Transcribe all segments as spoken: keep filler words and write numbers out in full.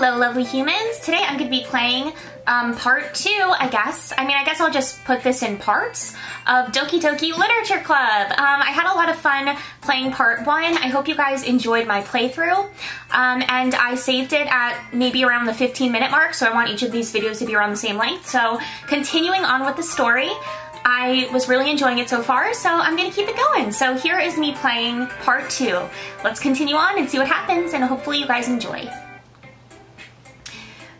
Hello lovely humans! Today I'm going to be playing um, part two, I guess. I mean, I guess I'll just put this in parts of Doki Doki Literature Club. Um, I had a lot of fun playing part one. I hope you guys enjoyed my playthrough. Um, and I saved it at maybe around the fifteen minute mark, so I want each of these videos to be around the same length. So continuing on with the story, I was really enjoying it so far, so I'm going to keep it going. So here is me playing part two. Let's continue on and see what happens, and hopefully you guys enjoy.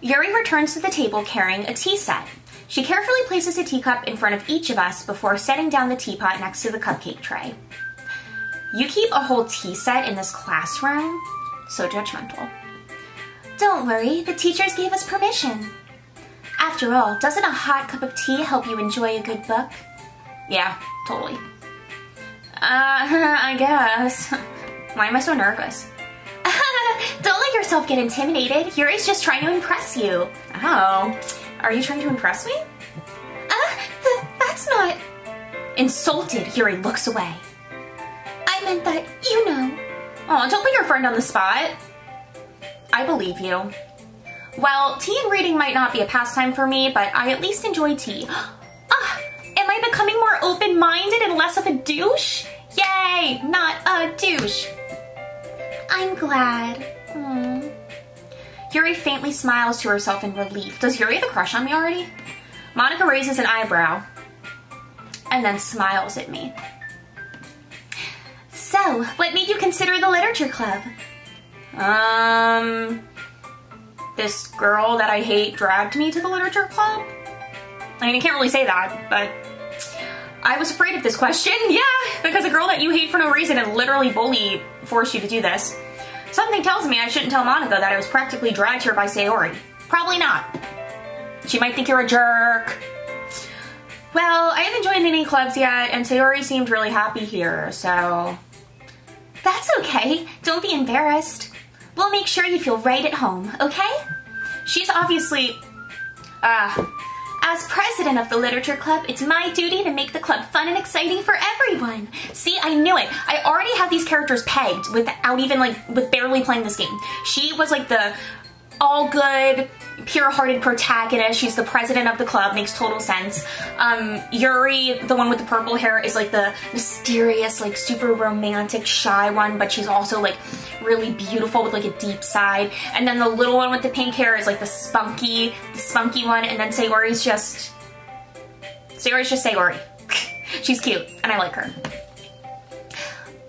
Yuri returns to the table carrying a tea set. She carefully places a teacup in front of each of us before setting down the teapot next to the cupcake tray. You keep a whole tea set in this classroom? So judgmental. Don't worry, the teachers gave us permission. After all, doesn't a hot cup of tea help you enjoy a good book? Yeah, totally. Uh, I guess. Why am I so nervous? Don't let yourself get intimidated. Yuri's just trying to impress you. Oh, are you trying to impress me? Ah, th that's not... Insulted, Yuri looks away. I meant that, you know. Oh, don't put your friend on the spot. I believe you. Well, tea and reading might not be a pastime for me, but I at least enjoy tea. Ah, am I becoming more open-minded and less of a douche? Yay, not a douche. I'm glad. Aww. Yuri faintly smiles to herself in relief. Does Yuri have a crush on me already? Monica raises an eyebrow and then smiles at me. So, what made you consider the literature club? Um, this girl that I hate dragged me to the literature club? I mean, I can't really say that, but I was afraid of this question. Yeah, because a girl that you hate for no reason and literally bully forced you to do this. Something tells me I shouldn't tell Monica that I was practically dragged here by Sayori. Probably not. She might think you're a jerk. Well, I haven't joined any clubs yet, and Sayori seemed really happy here, so... That's okay. Don't be embarrassed. We'll make sure you feel right at home, okay? She's obviously... Uh... As president of the Literature Club, it's my duty to make the club fun and exciting for everyone. See, I knew it. I already had these characters pegged without even, like, with barely playing this game. She was, like, the all-good, pure-hearted protagonist. She's the president of the club. Makes total sense. Um, Yuri, the one with the purple hair, is, like, the mysterious, like, super romantic, shy one, but she's also, like, really beautiful with, like, a deep side. And then the little one with the pink hair is, like, the spunky, the spunky one, and then Sayori's just... Sayori's just Sayori. She's cute, and I like her.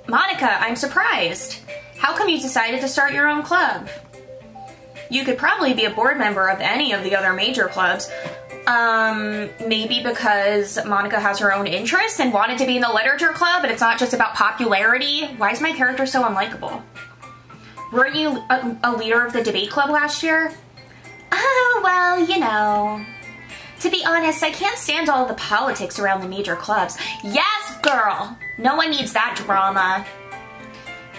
Monica, I'm surprised. How come you decided to start your own club? You could probably be a board member of any of the other major clubs. Um, maybe because Monica has her own interests and wanted to be in the literature club and it's not just about popularity. Why is my character so unlikable? Weren't you a, a leader of the debate club last year? Oh, well, you know. To be honest, I can't stand all the politics around the major clubs. Yes, girl! No one needs that drama.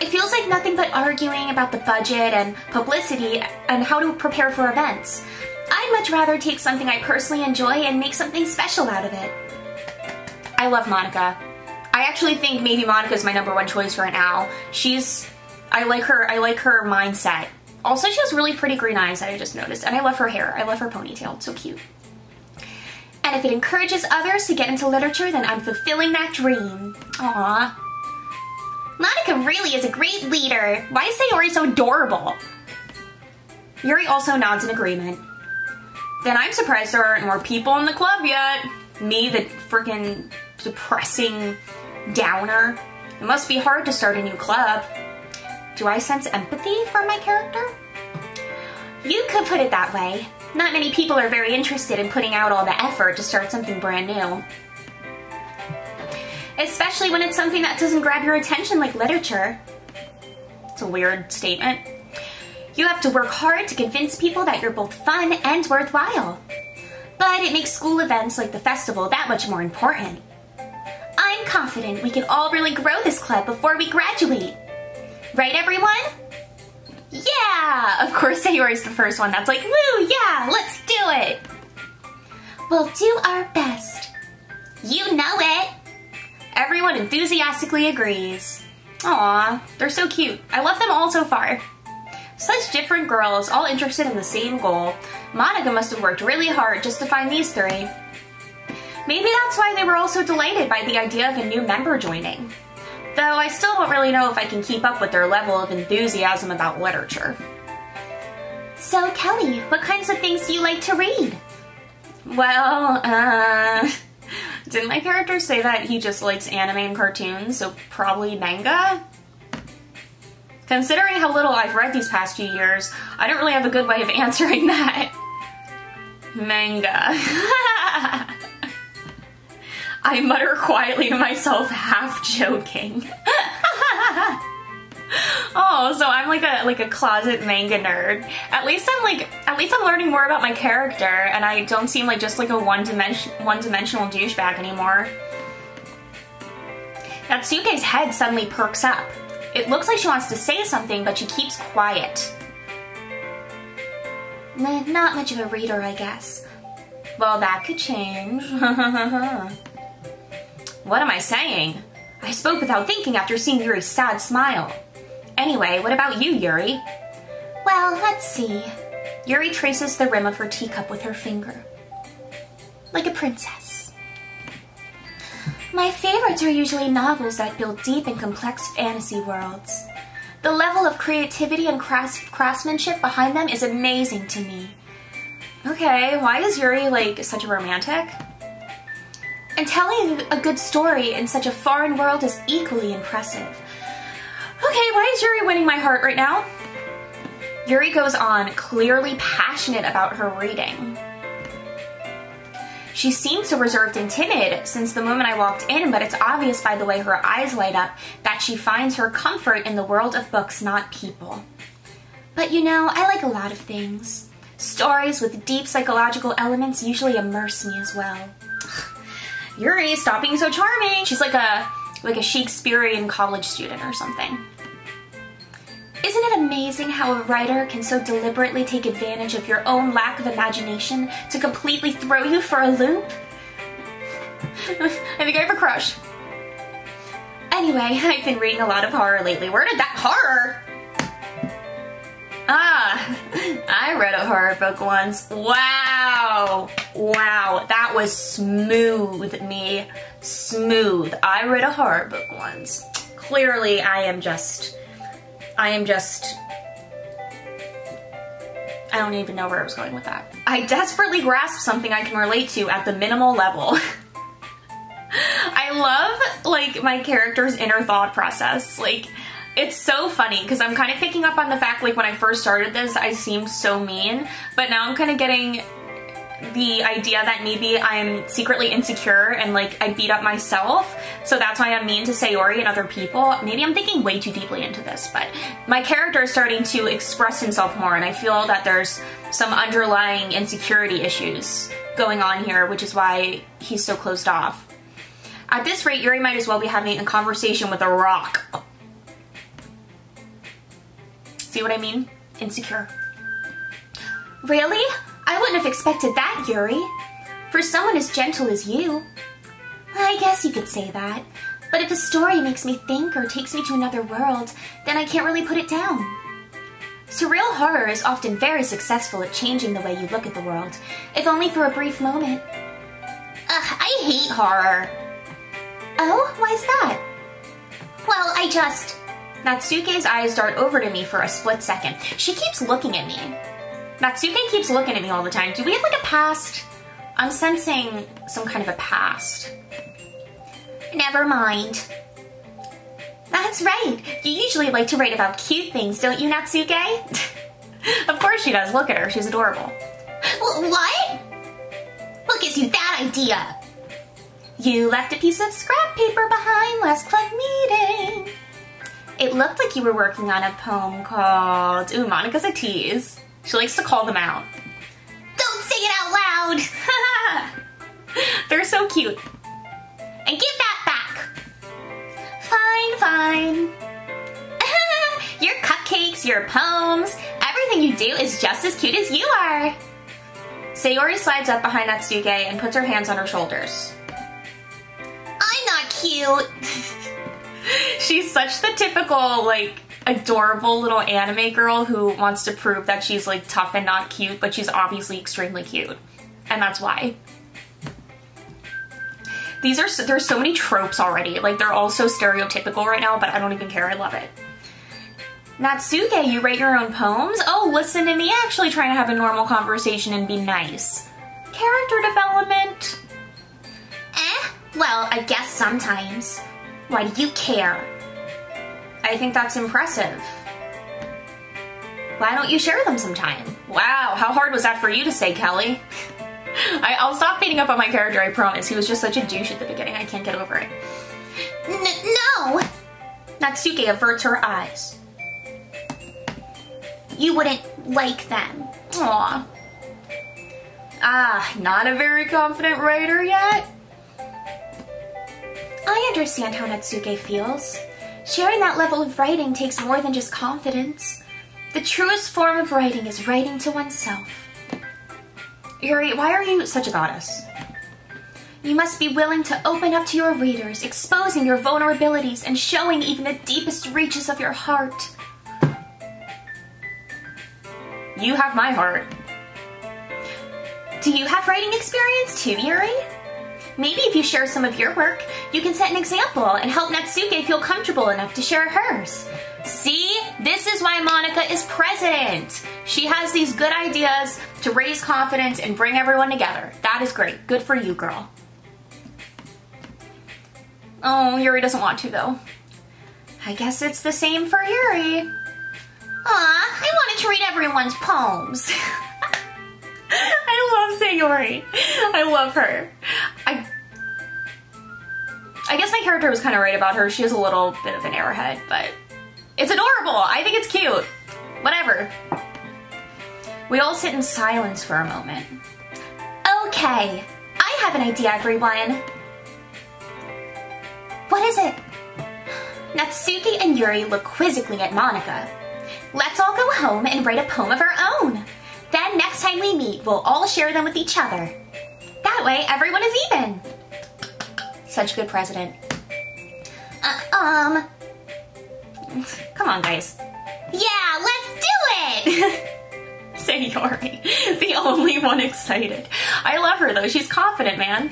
It feels like nothing but arguing about the budget and publicity and how to prepare for events. I'd much rather take something I personally enjoy and make something special out of it. I love Monica. I actually think maybe Monica's my number one choice right now. She's, I like her, I like her mindset. Also, she has really pretty green eyes, I just noticed, and I love her hair. I love her ponytail, it's so cute. And if it encourages others to get into literature, then I'm fulfilling that dream. Aww. Monica really is a great leader. Why is Sayori so adorable? Yuri also nods in agreement. Then I'm surprised there aren't more people in the club yet. Me, the freaking depressing downer. It must be hard to start a new club. Do I sense empathy for my character? You could put it that way. Not many people are very interested in putting out all the effort to start something brand new. Especially when it's something that doesn't grab your attention like literature. It's a weird statement. You have to work hard to convince people that you're both fun and worthwhile. But it makes school events like the festival that much more important. I'm confident we can all really grow this club before we graduate. Right, everyone? Yeah! Of course Sayori's the first one that's like, woo, yeah, let's do it! We'll do our best. You know it! Everyone enthusiastically agrees. Aw, they're so cute. I love them all so far. Such different girls, all interested in the same goal. Monica must have worked really hard just to find these three. Maybe that's why they were all so delighted by the idea of a new member joining. Though I still don't really know if I can keep up with their level of enthusiasm about literature. So, Kelly, what kinds of things do you like to read? Well, uh... didn't my character say that he just likes anime and cartoons, so probably manga? Considering how little I've read these past few years, I don't really have a good way of answering that. Manga. I mutter quietly to myself, half joking. Oh, so I'm like a like a closet manga nerd. At least I'm like at least I'm learning more about my character, and I don't seem like just like a one dimension one dimensional douchebag anymore. Natsuke's head suddenly perks up. It looks like she wants to say something, but she keeps quiet. Not much of a reader, I guess. Well, that could change. What am I saying? I spoke without thinking after seeing Yuri's sad smile. Anyway, what about you, Yuri? Well, let's see. Yuri traces the rim of her teacup with her finger. Like a princess. My favorites are usually novels that build deep and complex fantasy worlds. The level of creativity and craftsmanship behind them is amazing to me. Okay, why is Yuri, like, such a romantic? And telling a good story in such a foreign world is equally impressive. Okay, why is Yuri winning my heart right now? Yuri goes on, clearly passionate about her reading. She seems so reserved and timid since the moment I walked in, but it's obvious by the way her eyes light up that she finds her comfort in the world of books, not people. But you know, I like a lot of things. Stories with deep psychological elements usually immerse me as well. Yuri, stop being so charming! She's like a like a Shakespearean college student or something. Isn't it amazing how a writer can so deliberately take advantage of your own lack of imagination to completely throw you for a loop? I think I have a crush. Anyway, I've been reading a lot of horror lately. Where did that horror? Ah, I read a horror book once. Wow. Wow, that was smooth, me. Smooth. I read a horror book once. Clearly, I am just... I am just, I don't even know where I was going with that. I desperately grasp something I can relate to at the minimal level. I love like my character's inner thought process. Like, it's so funny because I'm kind of picking up on the fact like when I first started this, I seemed so mean, but now I'm kind of getting the idea that maybe I'm secretly insecure and like I beat up myself, so that's why I'm mean to Sayori and other people. Maybe I'm thinking way too deeply into this, but my character is starting to express himself more, and I feel that there's some underlying insecurity issues going on here, which is why he's so closed off. At this rate, Yuri might as well be having a conversation with a rock. See what I mean? Insecure. Really? I wouldn't have expected that, Yuri. For someone as gentle as you. I guess you could say that. But if a story makes me think or takes me to another world, then I can't really put it down. Surreal horror is often very successful at changing the way you look at the world, if only for a brief moment. Ugh, I hate horror. Oh, why's that? Well, I just... Natsuke's eyes dart over to me for a split second. She keeps looking at me. Natsuke keeps looking at me all the time. Do we have like a past? I'm sensing some kind of a past. Never mind. That's right. You usually like to write about cute things, don't you, Natsuke? Of course she does. Look at her. She's adorable. What? What gives you that idea? You left a piece of scrap paper behind last club meeting. It looked like you were working on a poem called... Ooh, Monica's a tease. She likes to call them out. Don't say it out loud! They're so cute. And give that back! Fine, fine. Your cupcakes, your poems, everything you do is just as cute as you are. Sayori slides up behind Natsuke and puts her hands on her shoulders. I'm not cute. She's such the typical, like, adorable little anime girl who wants to prove that she's like tough and not cute, but she's obviously extremely cute. And that's why. These are, so, there's so many tropes already. Like, they're all so stereotypical right now, but I don't even care, I love it. Natsuge, you write your own poems? Oh, listen to me actually trying to have a normal conversation and be nice. Character development? Eh, well, I guess sometimes. Why do you care? I think that's impressive. Why don't you share them sometime? Wow, how hard was that for you to say, Kelly? I, I'll stop beating up on my character, I promise. He was just such a douche at the beginning, I can't get over it. N- no! Natsuke averts her eyes. You wouldn't like them. Aw. Ah, not a very confident writer yet? I understand how Natsuke feels. Sharing that level of writing takes more than just confidence. The truest form of writing is writing to oneself. Yuri, why are you such a goddess? You must be willing to open up to your readers, exposing your vulnerabilities and showing even the deepest reaches of your heart. You have my heart. Do you have writing experience too, Yuri? Maybe if you share some of your work, you can set an example and help Natsuke feel comfortable enough to share hers. See? This is why Monika is president. She has these good ideas to raise confidence and bring everyone together. That is great. Good for you, girl. Oh, Yuri doesn't want to, though. I guess it's the same for Yuri. Aw, I wanted to read everyone's poems. I love Sayori. I love her. I I guess my character was kind of right about her. She is a little bit of an airhead, but it's adorable. I think it's cute. Whatever. We all sit in silence for a moment. Okay, I have an idea, everyone. What is it? Natsuki and Yuri look quizzically at Monika. Let's all go home and write a poem of our own. Then next time we meet, we'll all share them with each other. That way, everyone is even. Such good president. Uh, um, come on, guys. Yeah, let's do it! Sayori, the only one excited. I love her though, she's confident, man.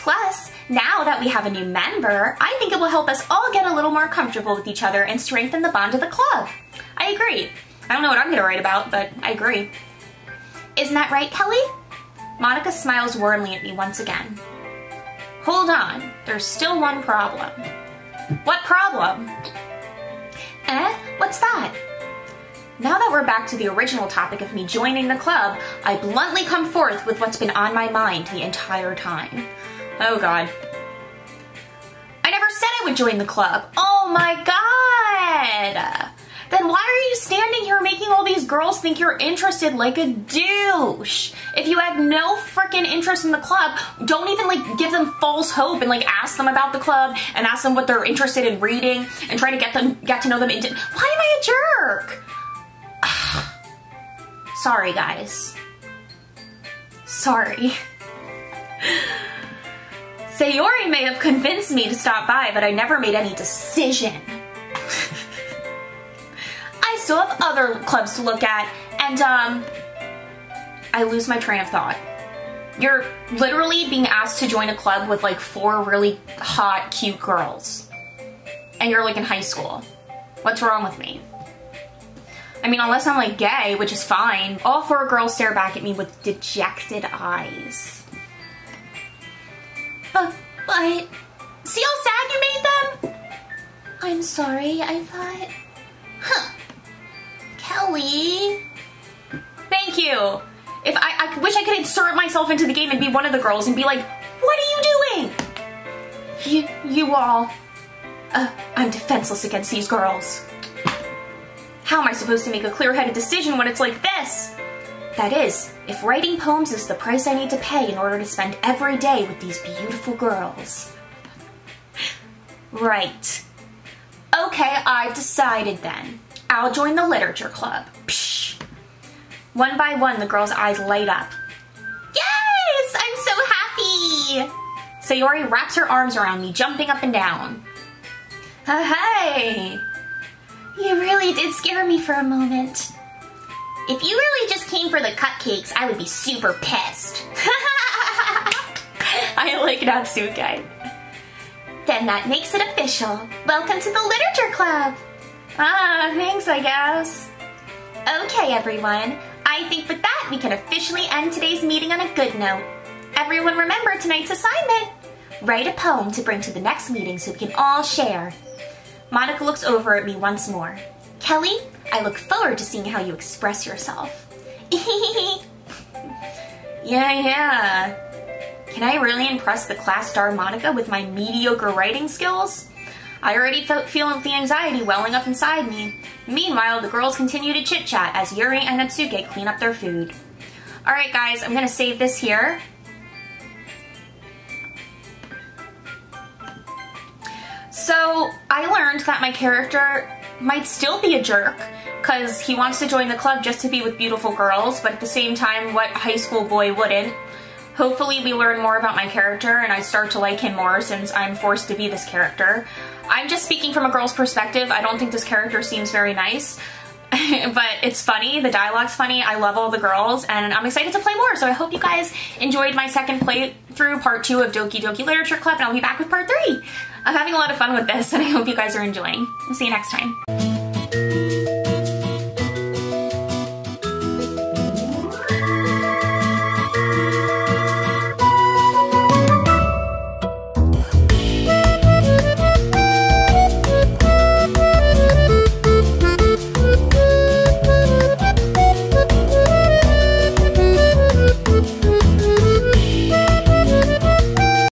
Plus, now that we have a new member, I think it will help us all get a little more comfortable with each other and strengthen the bond of the club. I agree. I don't know what I'm gonna write about, but I agree. Isn't that right, Kelly? Monika smiles warmly at me once again. Hold on, there's still one problem. What problem? Eh? What's that? Now that we're back to the original topic of me joining the club, I bluntly come forth with what's been on my mind the entire time. Oh god. I never said I would join the club! Oh my god! Then why are you standing here making all these girls think you're interested like a douche? If you have no freaking interest in the club, don't even like give them false hope and like ask them about the club and ask them what they're interested in reading and try to get them get to know them. Why am I a jerk? Sorry, guys. Sorry. Sayori may have convinced me to stop by, but I never made any decision. I still have other clubs to look at, and um, I lose my train of thought. You're literally being asked to join a club with like four really hot, cute girls. And you're like in high school. What's wrong with me? I mean, unless I'm like gay, which is fine. All four girls stare back at me with dejected eyes. But, but, see how sad you made them? I'm sorry, I thought, huh. Kelly. Thank you. If I, I wish I could insert myself into the game and be one of the girls and be like, what are you doing? You, you all, uh, I'm defenseless against these girls. How am I supposed to make a clear-headed decision when it's like this? That is, if writing poems is the price I need to pay in order to spend every day with these beautiful girls. Right. Okay, I've decided then. I'll join the literature club. Psh. One by one, the girls' eyes light up. Yes! I'm so happy! Sayori wraps her arms around me, jumping up and down. Hey! really did scare me for a moment. If you really just came for the cupcakes, I would be super pissed. I like Natsukai. Then that makes it official. Welcome to the Literature Club. Ah, thanks, I guess. Okay, everyone. I think with that, we can officially end today's meeting on a good note. Everyone remember tonight's assignment. Write a poem to bring to the next meeting so we can all share. Monica looks over at me once more. Kelly, I look forward to seeing how you express yourself. Yeah, yeah. Can I really impress the class star Monica with my mediocre writing skills? I already felt feeling the anxiety welling up inside me. Meanwhile, the girls continue to chit-chat as Yuri and Natsuki clean up their food. Alright guys, I'm gonna save this here. So, I learned that my character might still be a jerk, because he wants to join the club just to be with beautiful girls, but at the same time, what high school boy wouldn't? Hopefully we learn more about my character and I start to like him more since I'm forced to be this character. I'm just speaking from a girl's perspective. I don't think this character seems very nice, but it's funny. The dialogue's funny. I love all the girls and I'm excited to play more. So I hope you guys enjoyed my second playthrough, part two of Doki Doki Literature Club, and I'll be back with part three. I'm having a lot of fun with this and I hope you guys are enjoying. I'll see you next time.